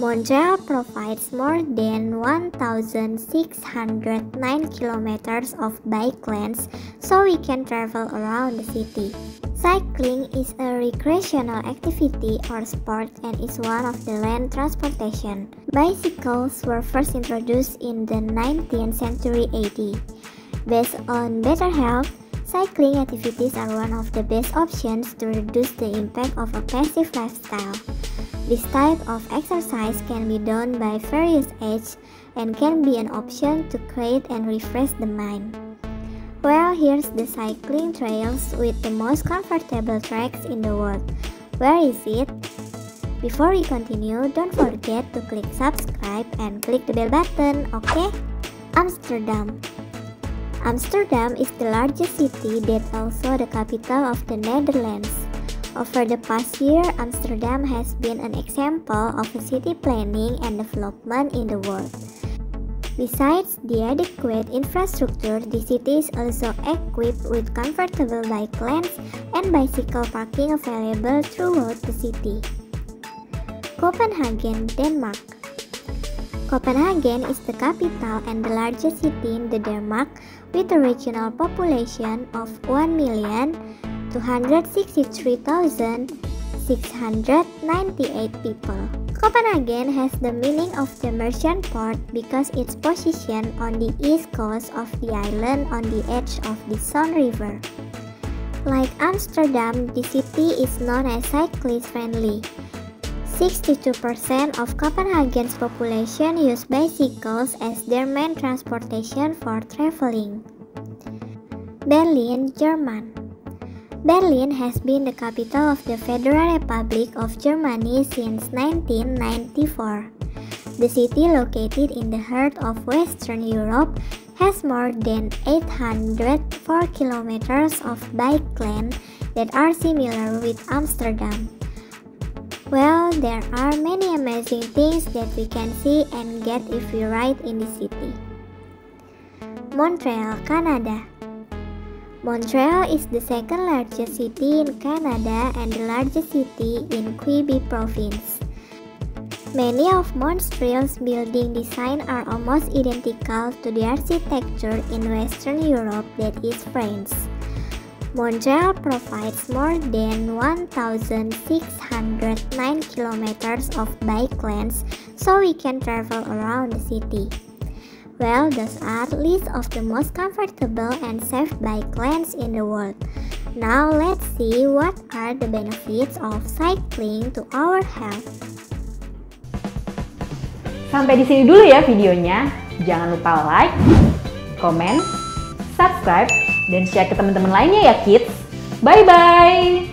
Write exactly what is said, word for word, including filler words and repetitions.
Montreal provides more than one thousand six hundred nine kilometers of bike lanes, so we can travel around the city. Cycling is a recreational activity or sport and is one of the land transportation. Bicycles were first introduced in the nineteenth century A D. Based on better health, cycling activities are one of the best options to reduce the impact of a passive lifestyle. This type of exercise can be done by various ages and can be an option to create and refresh the mind. Well, here's the cycling trails with the most comfortable tracks in the world. Where is it? Before we continue, don't forget to click subscribe and click the bell button, okay? Amsterdam. Amsterdam is the largest city that also the capital of the Netherlands. Over the past year, Amsterdam has been an example of a city planning and development in the world. Besides the adequate infrastructure, the city is also equipped with comfortable bike lanes and bicycle parking available throughout the city. Copenhagen, Denmark. Copenhagen is the capital and the largest city in the Denmark, with a regional population of one million two hundred sixty-three thousand six hundred ninety-eight people. Copenhagen has the meaning of the merchant port because its position on the east coast of the island on the edge of the Sound River. Like Amsterdam, the city is known as cyclist-friendly. sixty-two percent of Copenhagen's population use bicycles as their main transportation for traveling. Berlin, German. Berlin has been the capital of the Federal Republic of Germany since nineteen ninety-four. The city, located in the heart of Western Europe, has more than eight hundred four kilometers of bike lanes that are similar with Amsterdam. Well, there are many amazing things that we can see and get if we ride in the city. Montreal, Canada. Montreal is the second largest city in Canada and the largest city in Quebec province. Many of Montreal's building design are almost identical to the architecture in Western Europe, that is France. Montreal provides more than one thousand six hundred nine kilometers of bike lanes, so we can travel around the city. Well, those are list of the most comfortable and safe bike lanes in the world. Now let's see what are the benefits of cycling to our health. Sampai di sini dulu ya videonya. Jangan lupa like, comment, subscribe, dan share ke teman-teman lainnya ya kids. Bye bye.